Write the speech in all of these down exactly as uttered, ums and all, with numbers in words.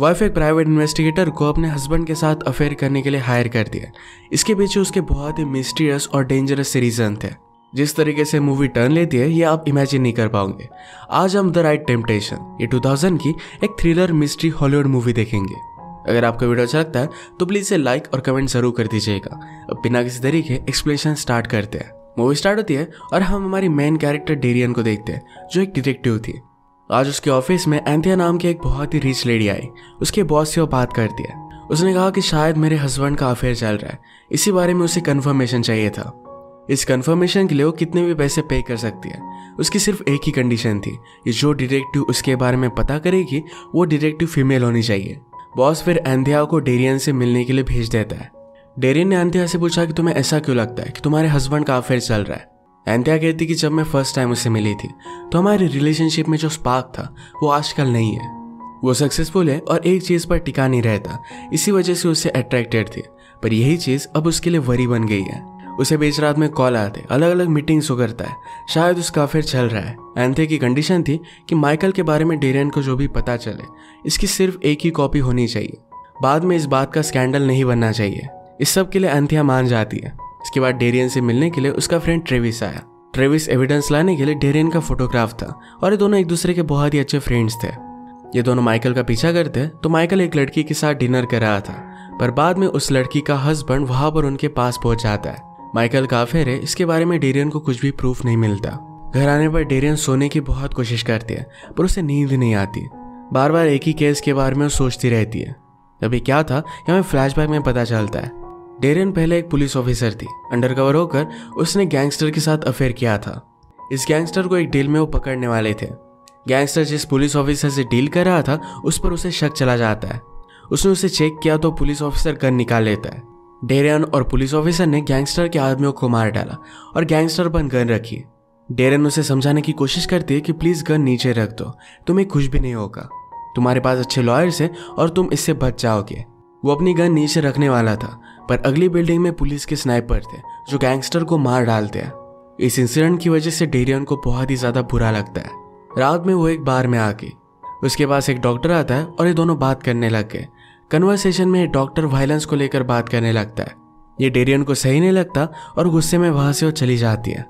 Wife एक private investigator को अपने हस्बैंड के साथ अफेयर करने के लिए हायर कर दिया। इसके पीछे उसके बहुत ही मिस्टीरियस और डेंजरस रीजन थे। जिस तरीके से मूवी टर्न लेती है ये आप इमेजिन नहीं कर पाओगे। आज हम द राइट टेम्पटेशन, ये टू थाउज़ेंड की एक थ्रिलर मिस्ट्री हॉलीवुड मूवी देखेंगे। अगर आपको वीडियो अच्छा लगता है तो प्लीज़ इसे लाइक और कमेंट जरूर कर दीजिएगा। अब बिना किसी तरीके एक्सप्लेनेशन स्टार्ट करते हैं। मूवी स्टार्ट होती है और हम हमारी मेन कैरेक्टर डेरियन को देखते हैं, जो एक डिटेक्टिव थी। आज उसके ऑफिस में एंथिया नाम की एक बहुत ही रिच लेडी आई। उसके बॉस से वो बात करती है। उसने कहा कि शायद मेरे हस्बैंड का अफेयर चल रहा है, इसी बारे में उसे कंफर्मेशन चाहिए था। इस कंफर्मेशन के लिए वो कितने भी पैसे पे कर सकती है। उसकी सिर्फ एक ही कंडीशन थी कि जो डिटेक्टिव उसके बारे में पता करेगी वो डिटेक्टिव फीमेल होनी चाहिए। बॉस फिर एंथिया को डेरियन से मिलने के लिए भेज देता है। डेरियन ने एंथिया से पूछा कि तुम्हें ऐसा क्यों लगता है कि तुम्हारे हस्बैंड का अफेयर चल रहा है। एंथिया कहती कि जब मैं फर्स्ट टाइम उससे मिली थी तो हमारे रिलेशनशिप में जो स्पार्क था वो आजकल नहीं है। वो सक्सेसफुल है और एक चीज़ पर टिका नहीं रहता, इसी वजह से उससे अट्रैक्टेड थी। पर यही चीज़ अब उसके लिए वरी बन गई है। उसे बीच रात में कॉल आते, अलग अलग मीटिंग्स वो करता है, शायद उसका अफेयर चल रहा है। एंथिया की कंडीशन थी कि माइकल के बारे में डेरियन को जो भी पता चले इसकी सिर्फ एक ही कॉपी होनी चाहिए। बाद में इस बात का स्कैंडल नहीं बनना चाहिए। इस सब के लिए एंथिया मान जाती है। इसके बाद डेरियन से मिलने के लिए उसका फ्रेंड ट्रेविस आया। ट्रेविस एविडेंस लाने के लिए डेरियन का फोटोग्राफ था और ये दोनों एक दूसरे के बहुत ही अच्छे फ्रेंड्स थे। ये दोनों माइकल का पीछा करते तो माइकल एक लड़की के साथ डिनर कर रहा था, पर बाद में उस लड़की का हस्बैंड वहां पर उनके पास पहुंच जाता है। माइकल का अफेयर है, इसके बारे में डेरियन को कुछ भी प्रूफ नहीं मिलता। घर आने पर डेरियन सोने की बहुत कोशिश करती है पर उसे नींद नहीं आती। बार बार एक ही केस के बारे में वो सोचती रहती है। तभी क्या था यह हमें फ्लैशबैक में पता चलता है। डेरियन पहले एक पुलिस ऑफिसर थी। अंडरकवर होकर उसने गैंगस्टर के साथ अफेयर किया था। इस गैंगस्टर को एक डील में वो पकड़ने वाले थे। गैंगस्टर जिस पुलिस ऑफिसर से डील कर रहा था उस पर उसे शक चला जाता है। उसने उसे चेक किया तो पुलिस ऑफिसर गन निकाल लेता है। डेरियन और पुलिस ऑफिसर ने गैंगस्टर के आदमियों को मार डाला और गैंगस्टर पर गन रखी। डेरियन उसे समझाने की कोशिश करती है कि प्लीज़ गन नीचे रख दो, तुम्हें कुछ भी नहीं होगा, तुम्हारे पास अच्छे लॉयर्स हैं और तुम इससे बच जाओगे। वो अपनी गन नीचे रखने वाला था पर अगली बिल्डिंग में पुलिस के स्नाइपर थे जो गैंगस्टर को मार डालते हैं। इस इंसिडेंट की वजह से डेरियन को बहुत ही ज़्यादा बुरा लगता है। रात में वो एक बार में आ गई। उसके पास एक डॉक्टर आता है और ये दोनों बात करने लग गए। कन्वर्सेशन में डॉक्टर वायलेंस को लेकर बात करने लगता है। ये डेरियन को सही नहीं लगता और गुस्से में वहाँ से वो चली जाती है।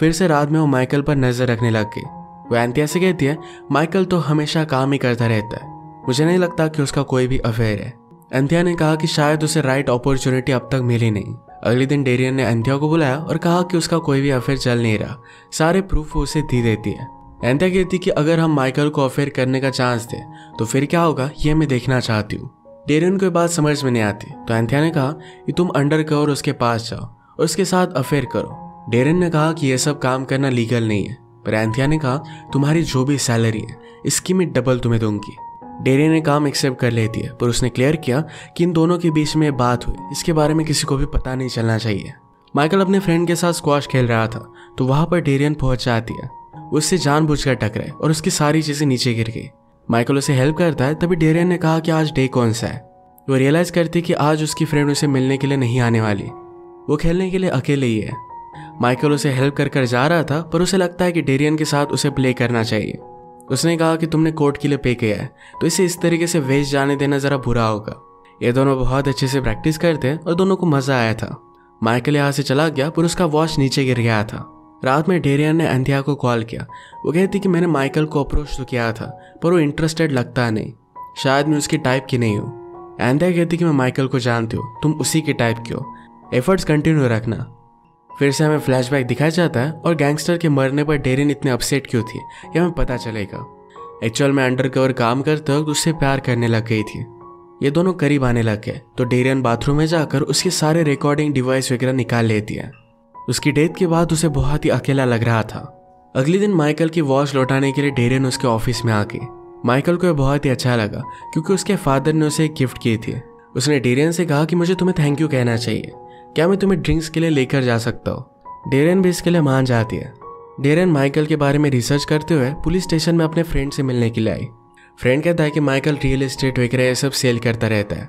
फिर से रात में वो माइकल पर नज़र रखने लग गई। वो एंथिया से कहती है, माइकल तो हमेशा काम ही करता रहता है, मुझे नहीं लगता कि उसका कोई भी अफेयर है। एंथिया ने कहा कि शायद उसे राइट अपॉर्चुनिटी अब तक मिली नहीं। अगले दिन डेरियन ने एंथिया को बुलाया और कहा कि उसका कोई भी अफेयर चल नहीं रहा, सारे प्रूफ उसे दे देती है। एंथिया कहती कि अगर हम माइकल को अफेयर करने का चांस दें तो फिर क्या होगा ये मैं देखना चाहती हूँ। डेरियन को बात समझ में नहीं आती तो एंथिया ने कहा कि तुम अंडरकवर उसके पास जाओ और उसके साथ अफेयर करो। डेरियन ने कहा कि यह सब काम करना लीगल नहीं है, पर एंथिया ने कहा तुम्हारी जो भी सैलरी है इसकी मैं डबल तुम्हें दूंगी। डेरियन ने काम एक्सेप्ट कर लेती है पर उसने क्लियर किया कि इन दोनों के बीच में बात हुई, इसके बारे में किसी को भी पता नहीं चलना चाहिए। माइकल अपने फ्रेंड के साथ स्क्वाश खेल रहा था तो वहाँ पर डेरियन पहुँच जाती है। उससे जानबूझकर टकराए और उसकी सारी चीज़ें नीचे गिर गई। माइकल उसे हेल्प करता है। तभी डेरियन ने कहा कि आज डे कौन सा है। वो रियलाइज़ करती कि आज उसकी फ्रेंड उसे मिलने के लिए नहीं आने वाली, वो खेलने के लिए अकेले ही है। माइकल उसे हेल्प कर कर जा रहा था पर उसे लगता है कि डेरियन के साथ उसे प्ले करना चाहिए। उसने कहा कि तुमने कोर्ट के लिए पे किया है तो इसे इस तरीके से वेस्ट जाने देना ज़रा बुरा होगा। ये दोनों बहुत अच्छे से प्रैक्टिस करते और दोनों को मज़ा आया था। माइकल यहाँ से चला गया पर उसका वॉच नीचे गिर गया था। रात में डेरियन ने एंथिया को कॉल किया। वो कहती कि मैंने माइकल को अप्रोच तो किया था पर वो इंटरेस्टेड लगता नहीं, शायद मैं उसकी टाइप की नहीं हूँ। एंथिया कहती कि मैं माइकल को जानती हूँ, तुम उसी की टाइप की हो, एफर्ट्स कंटिन्यू रखना। फिर से हमें फ्लैशबैक दिखाया जाता है और गैंगस्टर के मरने पर डेरियन इतने अपसेट क्यों थी यह हमें पता चलेगा। एक्चुअल में अंडरकवर काम करते वक्त उससे प्यार करने लग गई थी। ये दोनों करीब आने लग गए तो डेरियन बाथरूम में जाकर उसके सारे रिकॉर्डिंग डिवाइस वगैरह निकाल लेती है। उसकी डेथ के बाद उसे बहुत ही अकेला लग रहा था। अगले दिन माइकल की वॉच लौटाने के लिए डेरियन उसके ऑफिस में आ गई। माइकल को यह बहुत ही अच्छा लगा क्योंकि उसके फादर ने उसे एक गिफ्ट की थी। उसने डेरियन से कहा कि मुझे तुम्हें थैंक यू कहना चाहिए, क्या मैं तुम्हें ड्रिंक्स के लिए लेकर जा सकता हूँ। डेरियन भी इसके लिए मान जाती है। डेरियन माइकल के बारे में रिसर्च करते हुए पुलिस स्टेशन में अपने फ्रेंड से मिलने के लिए आई। फ्रेंड कहता है कि माइकल रियल एस्टेट वगैरह ये सब सेल करता रहता है,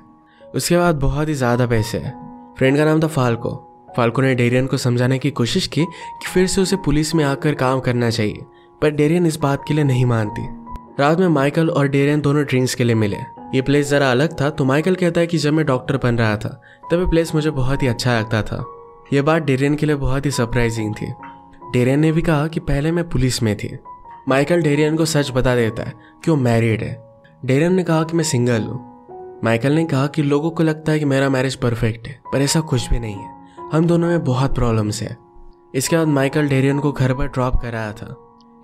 उसके बाद बहुत ही ज़्यादा पैसे है। फ्रेंड का नाम था फाल्को। फाल्को ने डेरियन को समझाने की कोशिश की कि फिर से उसे पुलिस में आकर काम करना चाहिए पर डेरियन इस बात के लिए नहीं मानती। रात में माइकल और डेरियन दोनों ड्रिंक्स के लिए मिले। ये प्लेस ज़रा अलग था, तो माइकल कहता है कि जब मैं डॉक्टर बन रहा था तब ये प्लेस मुझे बहुत ही अच्छा लगता था। यह बात डेरियन के लिए बहुत ही सरप्राइजिंग थी। डेरियन ने भी कहा कि पहले मैं पुलिस में थी। माइकल डेरियन को सच बता देता है कि वो मैरिड है। डेरियन ने कहा कि मैं सिंगल हूँ। माइकल ने कहा कि लोगों को लगता है कि मेरा मैरिज परफेक्ट है, पर ऐसा कुछ भी नहीं है, हम दोनों में बहुत प्रॉब्लम्स है। इसके बाद माइकल डेरियन को घर पर ड्रॉप कराया था।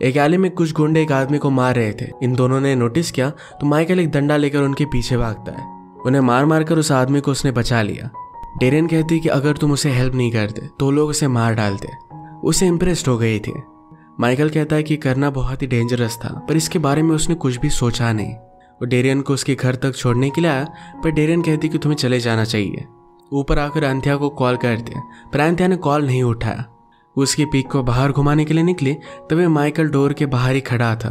एक आले में कुछ गुंडे एक आदमी को मार रहे थे। इन दोनों ने नोटिस किया तो माइकल एक डंडा लेकर उनके पीछे भागता है। उन्हें मार मार कर उस आदमी को उसने बचा लिया। डेरियन कहती है कि अगर तुम उसे हेल्प नहीं करते तो लोग उसे मार डालते। उसे इम्प्रेस्ड हो गई थी। माइकल कहता है कि करना बहुत ही डेंजरस था, पर इसके बारे में उसने कुछ भी सोचा नहीं। वो डेरियन को उसके घर तक छोड़ने के लिए आया, पर डेरियन कहती कि तुम्हें चले जाना चाहिए। ऊपर आकर एंथिया को कॉल करते, पर एंथिया ने कॉल नहीं उठाया। उसकी पीक को बाहर घुमाने के लिए निकली तभी माइकल डोर के बाहर ही खड़ा था।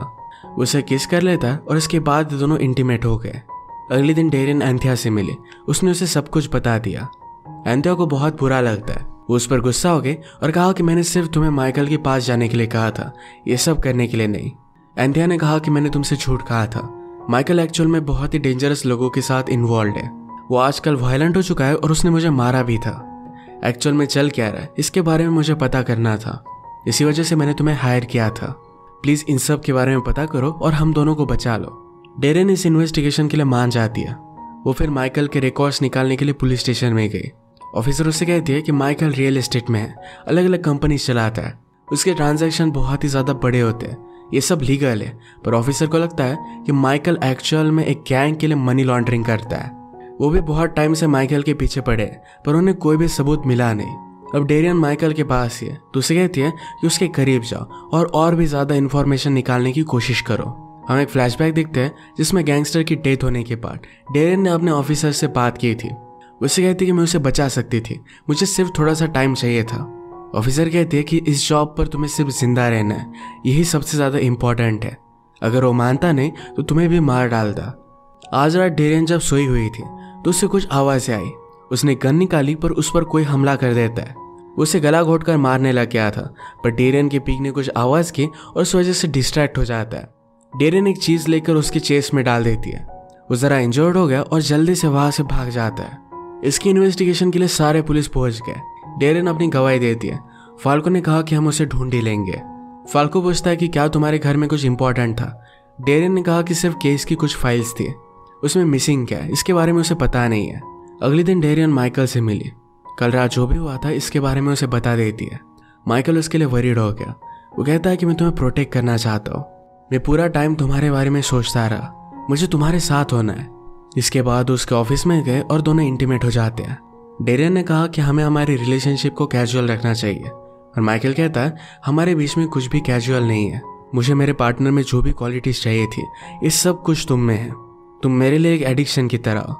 उसे किस कर लेता और इसके बाद दोनों इंटीमेट हो गए। अगले दिन डेरियन एंथिया से मिले। उसने उसे सब कुछ बता दिया। एंथिया को बहुत बुरा लगता है। वो उस पर गुस्सा हो गए और कहा कि मैंने सिर्फ तुम्हें माइकल के पास जाने के लिए कहा था, ये सब करने के लिए नहीं। एंथिया ने कहा कि मैंने तुमसे झूठ कहा था। माइकल एक्चुअल में बहुत ही डेंजरस लोगों के साथ इन्वॉल्व है। वो आजकल वायलेंट हो चुका है और उसने मुझे मारा भी था। एक्चुअल में चल क्या रहा है इसके बारे में मुझे पता करना था, इसी वजह से मैंने तुम्हें हायर किया था। प्लीज़ इन सब के बारे में पता करो और हम दोनों को बचा लो। डेरियन इस इन्वेस्टिगेशन के लिए मान जाती है। वो फिर माइकल के रिकॉर्ड्स निकालने के लिए पुलिस स्टेशन में गई। ऑफिसर उससे कहती है कि माइकल रियल एस्टेट में है, अलग अलग कंपनी चलाता है, उसके ट्रांजैक्शन बहुत ही ज़्यादा बड़े होते हैं, ये सब लीगल है। पर ऑफिसर को लगता है कि माइकल एक्चुअल में एक गैंग के लिए मनी लॉन्ड्रिंग करता है। वो भी बहुत टाइम से माइकल के पीछे पड़े, पर उन्हें कोई भी सबूत मिला नहीं। अब डेरियन माइकल के पास ही है तो उसे कहती है कि उसके करीब जाओ और और भी ज़्यादा इन्फॉर्मेशन निकालने की कोशिश करो। हम एक फ्लैशबैक देखते हैं जिसमें गैंगस्टर की डेथ होने के बाद डेरियन ने अपने ऑफिसर से बात की थी। उससे कहती है कि मैं उसे बचा सकती थी, मुझे सिर्फ थोड़ा सा टाइम चाहिए था। ऑफिसर कहती है कि इस जॉब पर तुम्हें सिर्फ जिंदा रहना है, यही सबसे ज़्यादा इम्पोर्टेंट है। अगर वो मानता नहीं तो तुम्हें भी मार डालता। आज रात डेरियन जब सोई हुई थी तो उससे कुछ आवाज़ें आई। उसने गन निकाली पर उस पर कोई हमला कर देता है। उसे गला घोट कर मारने लग गया था, पर डेरियन के पीक ने कुछ आवाज़ की और उस वजह से डिस्ट्रैक्ट हो जाता है। डेरियन एक चीज़ लेकर उसके चेस्ट में डाल देती है। वो ज़रा इंजर्ड हो गया और जल्दी से वहाँ से भाग जाता है। इसकी इन्वेस्टिगेशन के लिए सारे पुलिस पहुँच गए। डेरियन अपनी गवाही देती है। फाल्को ने कहा कि हम उसे ढूंढ ही लेंगे। फाल्को पूछता है कि क्या तुम्हारे घर में कुछ इंपॉर्टेंट था। डेरियन ने कहा कि सिर्फ केस की कुछ फाइल्स थी, उसमें मिसिंग क्या है इसके बारे में उसे पता नहीं है। अगले दिन डेरियन माइकल से मिली। कल रात जो भी हुआ था इसके बारे में उसे बता देती है। माइकल उसके लिए वरीड हो गया। वो कहता है कि मैं तुम्हें प्रोटेक्ट करना चाहता हूँ, मैं पूरा टाइम तुम्हारे बारे में सोचता रहा, मुझे तुम्हारे साथ होना है। इसके बाद उसके ऑफिस में गए और दोनों इंटीमेट हो जाते हैं। डेरियन ने कहा कि हमें हमारी रिलेशनशिप को कैजुअल रखना चाहिए, और माइकल कहता है हमारे बीच में कुछ भी कैजुअल नहीं है। मुझे मेरे पार्टनर में जो भी क्वालिटीज चाहिए थी ये सब कुछ तुम में है, तुम मेरे लिए एक एडिक्शन की तरह।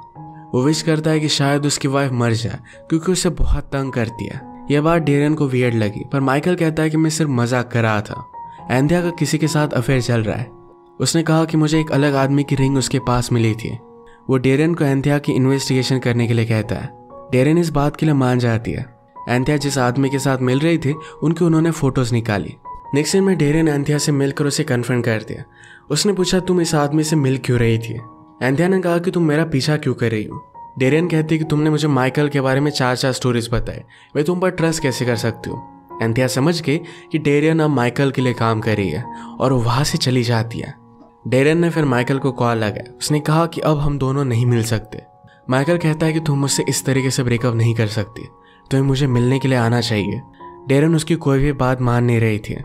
वो विश करता है कि शायद उसकी वाइफ मर जाए क्योंकि उसे बहुत तंग करती है। यह बात डेरियन को वियर्ड लगी, पर माइकल कहता है कि मैं सिर्फ मजाक कर रहा था। एंथिया का किसी के साथ अफेयर चल रहा है। उसने कहा कि मुझे एक अलग आदमी की रिंग उसके पास मिली थी। वो डेरियन को एंथिया की इन्वेस्टिगेशन करने के लिए कहता है। डेरियन इस बात के लिए मान जाती है। एंथिया जिस आदमी के साथ मिल रही थी उनकी उन्होंने फोटोज निकाली। नेक्स्ट दिन में डेरियन एंथिया से मिलकर उसे कन्फ्रंट कर दिया। उसने पूछा तुम इस आदमी से मिल क्यों रही थी। एंथिया ने कहा कि तुम मेरा पीछा क्यों कर रही हो। डेरियन कहती है कि तुमने मुझे माइकल के बारे में चार चार स्टोरीज बताए, मैं तुम पर ट्रस्ट कैसे कर सकती हूँ। एंथिया समझ गई कि डेरियन अब माइकल के लिए काम कर रही है और वहाँ से चली जाती है। डेरियन ने फिर माइकल को कॉल लगाया। उसने कहा कि अब हम दोनों नहीं मिल सकते। माइकल कहता है कि तुम मुझसे इस तरीके से ब्रेकअप नहीं कर सकती, तुम्हें मुझे मिलने के लिए आना चाहिए। डेरियन उसकी कोई भी बात मान नहीं रही थी।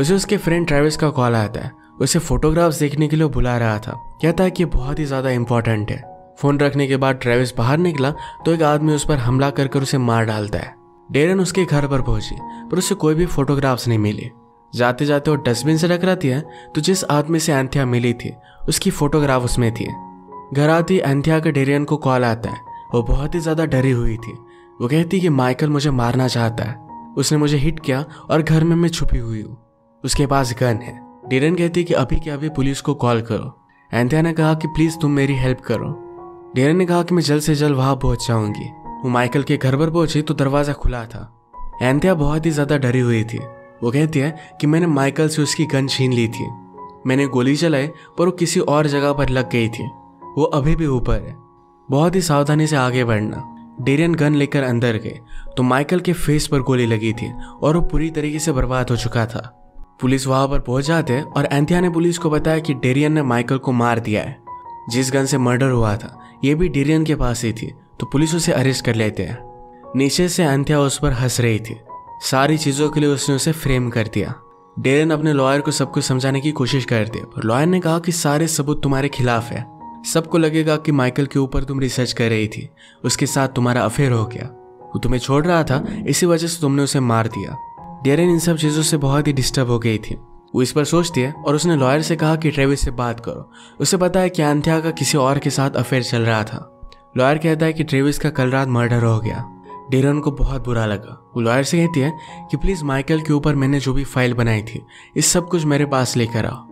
उसे उसके फ्रेंड ट्रेविस का कॉल आता है। उसे फोटोग्राफ्स देखने के लिए बुला रहा था, कहता है कि ये बहुत ही ज़्यादा इम्पॉर्टेंट है। फ़ोन रखने के बाद ट्रेविस बाहर निकला तो एक आदमी उस पर हमला कर कर उसे मार डालता है। डेरियन उसके घर पर पहुंची, पर उसे कोई भी फोटोग्राफ्स नहीं मिले। जाते जाते वो डस्टबिन से टकराती है तो जिस आदमी से एंथिया मिली थी उसकी फोटोग्राफ उसमें थी। घर आती एंथिया का डेरियन को कॉल आता है। वो बहुत ही ज़्यादा डरी हुई थी। वो कहती कि माइकल मुझे मारना चाहता है, उसने मुझे हिट किया और घर में मैं छुपी हुई हूँ, उसके पास गन है। डेरियन कहती कि अभी के अभी पुलिस को कॉल करो। एंथिया ने कहा कि प्लीज़ तुम मेरी हेल्प करो। डेरियन ने कहा कि मैं जल्द से जल्द वहाँ पहुँच जाऊँगी। वो माइकल के घर पर पहुँची तो दरवाज़ा खुला था। एंथिया बहुत ही ज़्यादा डरी हुई थी। वो कहती है कि मैंने माइकल से उसकी गन छीन ली थी। मैंने गोली चलाई पर वो किसी और जगह पर लग गई थी। वो अभी भी ऊपर है। बहुत ही सावधानी से आगे बढ़ना। डेरियन गन लेकर अंदर गए तो माइकल के फेस पर गोली लगी थी और वो पूरी तरीके से बर्बाद हो चुका था। पुलिस वहां पर पहुंच जाते और एंथिया ने पुलिस को बताया कि डेरियन ने माइकल को मार दिया है। जिस गन से मर्डर हुआ था ये भी डेरियन के पास ही थी तो पुलिस उसे अरेस्ट कर लेते हैं। नीचे से एंथिया उस पर हंस रही थी। सारी चीज़ों के लिए उसने उसे फ्रेम कर दिया। डेरियन अपने लॉयर को सब कुछ समझाने की कोशिश करते पर लॉयर ने कहा कि सारे सबूत तुम्हारे खिलाफ है। सबको लगेगा कि माइकल के ऊपर तुम रिसर्च कर रही थी, उसके साथ तुम्हारा अफेयर हो गया, वो तुम्हें छोड़ रहा था, इसी वजह से तुमने उसे मार दिया। डेरियन इन सब चीज़ों से बहुत ही डिस्टर्ब हो गई थी। वो इस पर सोचती है और उसने लॉयर से कहा कि ट्रेविस से बात करो। उसे बताया कि एंथिया का किसी और के साथ अफेयर चल रहा था। लॉयर कहता है कि ट्रेविस का कल रात मर्डर हो गया। डेरियन को बहुत बुरा लगा। वो लॉयर से कहती है कि प्लीज़ माइकल के ऊपर मैंने जो भी फाइल बनाई थी इस सब कुछ मेरे पास लेकर आओ।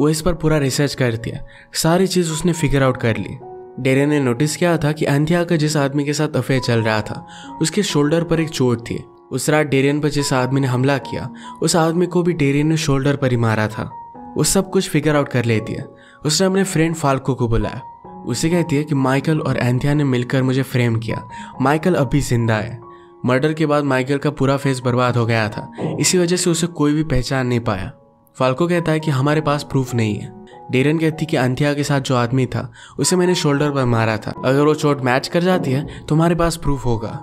वो इस पर पूरा रिसर्च करती है। सारी चीज़ उसने फिगर आउट कर ली। डेरियन ने नोटिस किया था कि एंथिया का जिस आदमी के साथ अफेयर चल रहा था उसके शोल्डर पर एक चोट थी। उस रात डेरियन पर जिस आदमी ने हमला किया उस आदमी को भी डेरियन ने शोल्डर पर ही मारा था। वो सब कुछ फिगर आउट कर लेती है। उसने अपने फ्रेंड फाल्को को बुलाया। उसे कहती है कि माइकल और एंथिया ने मिलकर मुझे फ्रेम किया, माइकल अभी जिंदा है। मर्डर के बाद माइकल का पूरा फेस बर्बाद हो गया था, इसी वजह से उसे कोई भी पहचान नहीं पाया। फाल्को कहता है कि हमारे पास प्रूफ नहीं है। डेरियन कहती है कि एंथिया के साथ जो आदमी था उसे मैंने शोल्डर पर मारा था, अगर वो चोट मैच कर जाती है तो हमारे पास प्रूफ होगा।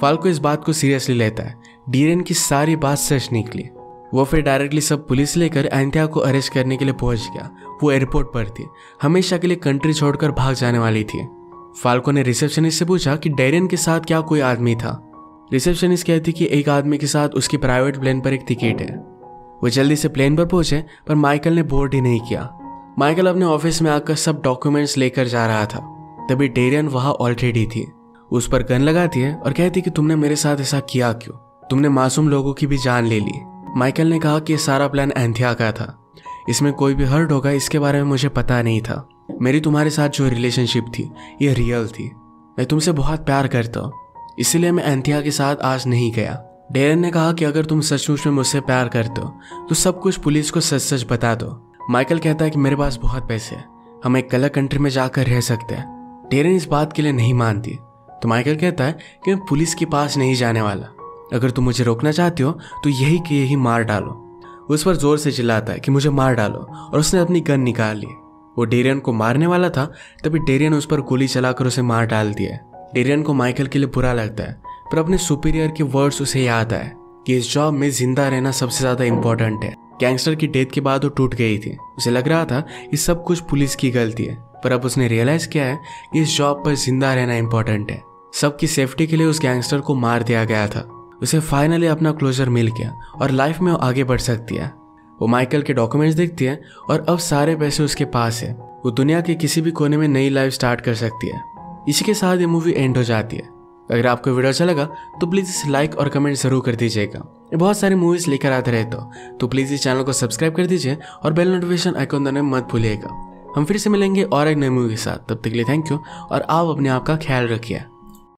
फाल्को इस बात को सीरियसली लेता है। डेरियन की सारी बात सच निकली। वो फिर डायरेक्टली सब पुलिस लेकर एंथिया को अरेस्ट करने के लिए पहुंच गया। वो एयरपोर्ट पर थी, हमेशा के लिए कंट्री छोड़कर भाग जाने वाली थी। फाल्को ने रिसेप्शनिस्ट से पूछा कि डेरियन के साथ क्या कोई आदमी था। रिसेप्शनिस्ट कहती कि एक आदमी के साथ उसकी प्राइवेट प्लेन पर एक टिकट है। वो जल्दी से प्लेन पर पहुंचे पर माइकल ने बोर्ड ही नहीं किया। माइकल अपने ऑफिस में आकर सब डॉक्यूमेंट्स लेकर जा रहा था, तभी डेरियन वहाँ ऑलरेडी थी। उस पर गन लगाती है और कहती कि तुमने मेरे साथ ऐसा किया क्यों, तुमने मासूम लोगों की भी जान ले ली। माइकल ने कहा कि यह सारा प्लान एंथिया का था, इसमें कोई भी हर्ट होगा इसके बारे में मुझे पता नहीं था। मेरी तुम्हारे साथ जो रिलेशनशिप थी ये रियल थी। मैं तुमसे बहुत प्यार करता हूँ, इसीलिए मैं एंथिया के साथ आज नहीं गया। डेरियन ने कहा कि अगर तुम सचमुच में मुझसे प्यार करते हो तो सब कुछ पुलिस को सच सच बता दो। माइकल कहता है कि मेरे पास बहुत पैसे हैं, हम एक अलग कंट्री में जाकर रह सकते हैं। डेरियन इस बात के लिए नहीं मानती तो माइकल कहता है कि मैं पुलिस के पास नहीं जाने वाला, अगर तुम मुझे रोकना चाहते हो तो यही कि यही मार डालो। उस पर जोर से चिल्लाता है कि मुझे मार डालो और उसने अपनी गन निकाल ली। वो डेरियन को मारने वाला था तभी डेरियन उस पर गोली चलाकर उसे मार डाल दिया। डेरियन को माइकल के लिए बुरा लगता है पर अपने सुपीरियर के वर्ड्स उसे याद आए कि इस जॉब में जिंदा रहना सबसे ज़्यादा इम्पोर्टेंट है। गैंगस्टर की डेथ के बाद वो टूट गई थी। उसे लग रहा था ये सब कुछ पुलिस की गलती है पर अब उसने रियलाइज़ किया है कि इस जॉब पर जिंदा रहना इम्पोर्टेंट है। सबकी सेफ्टी के लिए उस गैंगस्टर को मार दिया गया था। उसे फाइनली अपना क्लोजर मिल गया और लाइफ में वो आगे बढ़ सकती है। वो माइकल के डॉक्यूमेंट्स देखती है और अब सारे पैसे उसके पास है। वो दुनिया के किसी भी कोने में नई लाइफ स्टार्ट कर सकती है। इसी के साथ ये मूवी एंड हो जाती है। अगर आपको वीडियो अच्छा लगा तो प्लीज़ इसे लाइक और कमेंट ज़रूर कर दीजिएगा। ये बहुत सारी मूवीज़ लेकर आते रहते हो तो प्लीज़ इस चैनल को सब्सक्राइब कर दीजिए और बेल नोटिफिकेशन आइकॉन दबाना मत भूलिएगा। हम फिर से मिलेंगे और एक नई मूवी के साथ, तब तक के लिए थैंक यू और आप अपने आप का ख्याल रखिए।